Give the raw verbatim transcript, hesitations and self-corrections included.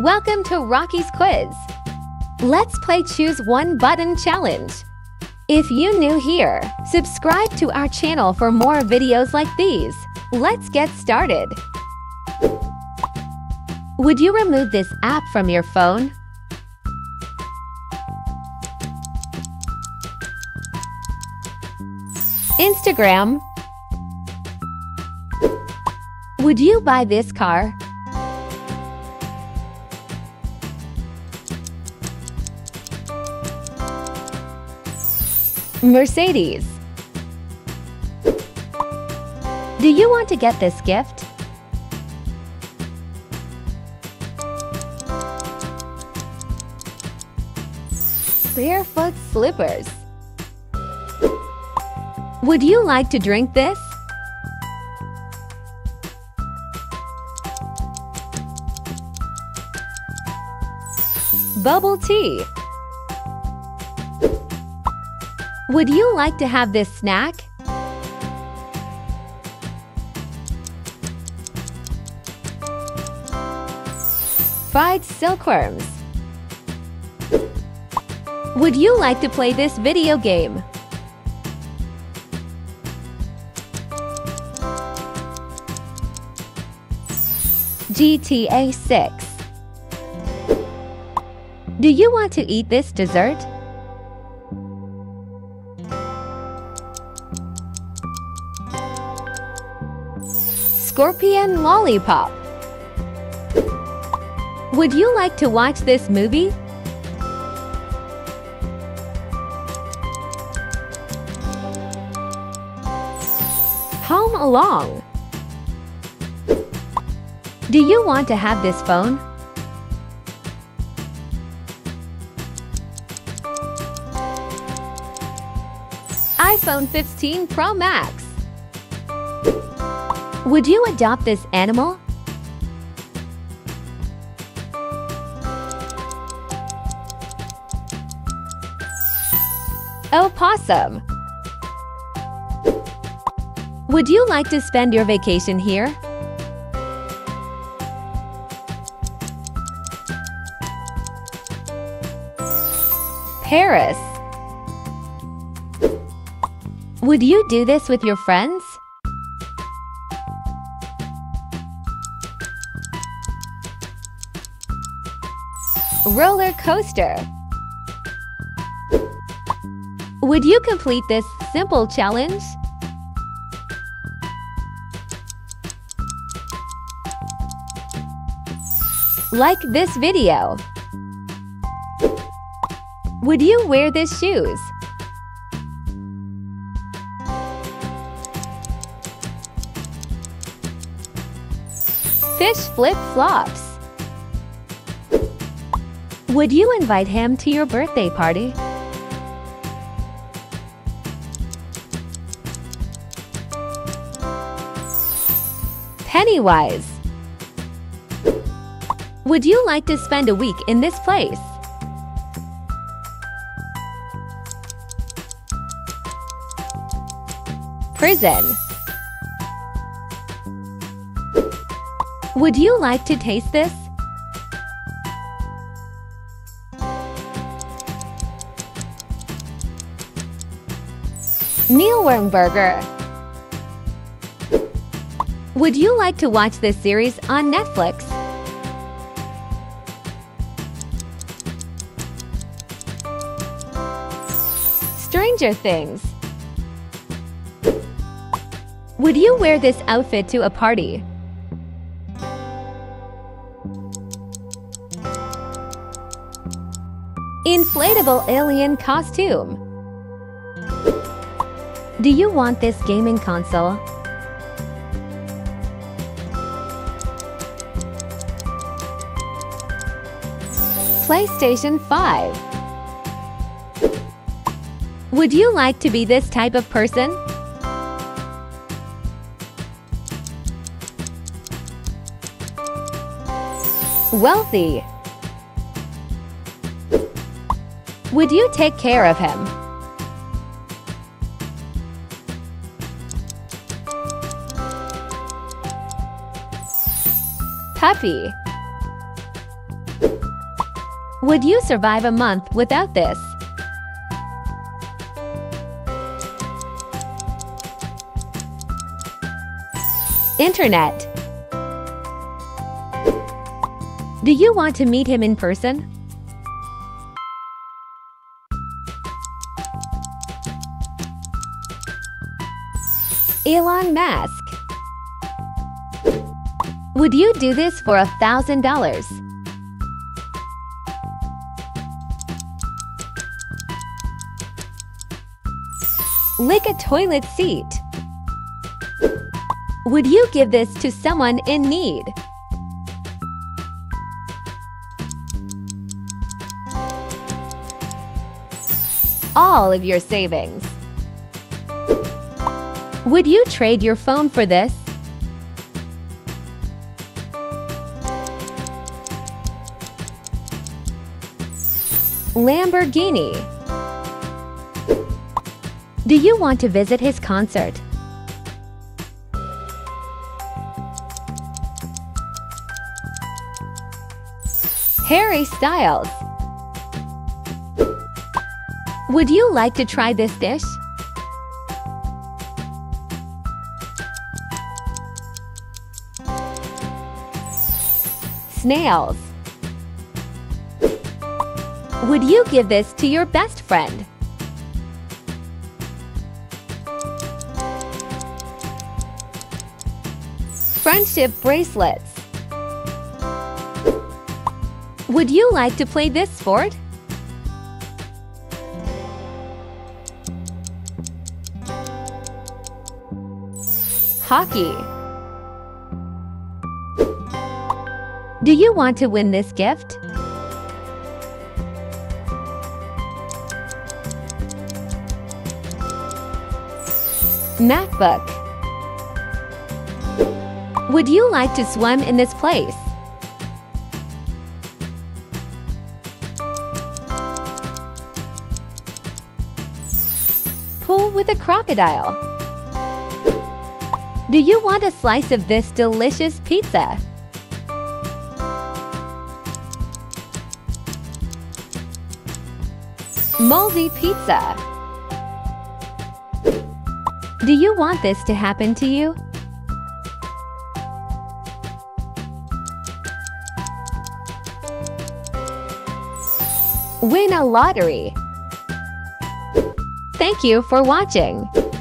Welcome to Rocky's Quiz. Let's play Choose One Button Challenge. If you're new here, subscribe to our channel for more videos like these. Let's get started. Would you remove this app from your phone? Instagram. Would you buy this car? Mercedes. Do you want to get this gift? Barefoot slippers. Would you like to drink this? Bubble tea. Would you like to have this snack? Fried silkworms. Would you like to play this video game? G T A six. Do you want to eat this dessert? Scorpion lollipop. Would you like to watch this movie? Home Along. Do you want to have this phone? iPhone fifteen Pro Max. Would you adopt this animal? Opossum. Would you like to spend your vacation here? Paris. Would you do this with your friends? Roller coaster. Would you complete this simple challenge? Like this video. Would you wear these shoes? Fish flip-flops. Would you invite him to your birthday party? Pennywise. Would you like to spend a week in this place? Prison. Would you like to taste this? Mealworm burger. Would you like to watch this series on Netflix? Stranger Things. Would you wear this outfit to a party? Inflatable alien costume. Do you want this gaming console? PlayStation five. Would you like to be this type of person? Wealthy. Would you take care of him? Puppy. Would you survive a month without this? Internet. Do you want to meet him in person? Elon Musk. Would you do this for a thousand dollars? Lick a toilet seat. Would you give this to someone in need? All of your savings. Would you trade your phone for this? Lamborghini. Do you want to visit his concert? Harry Styles. Would you like to try this dish? Snails. Would you give this to your best friend? Friendship bracelets. Would you like to play this sport? Hockey. Do you want to win this gift? MacBook. Would you like to swim in this place? Pool with a crocodile. Do you want a slice of this delicious pizza? Moldy pizza. Do you want this to happen to you? Win a lottery. Thank you for watching.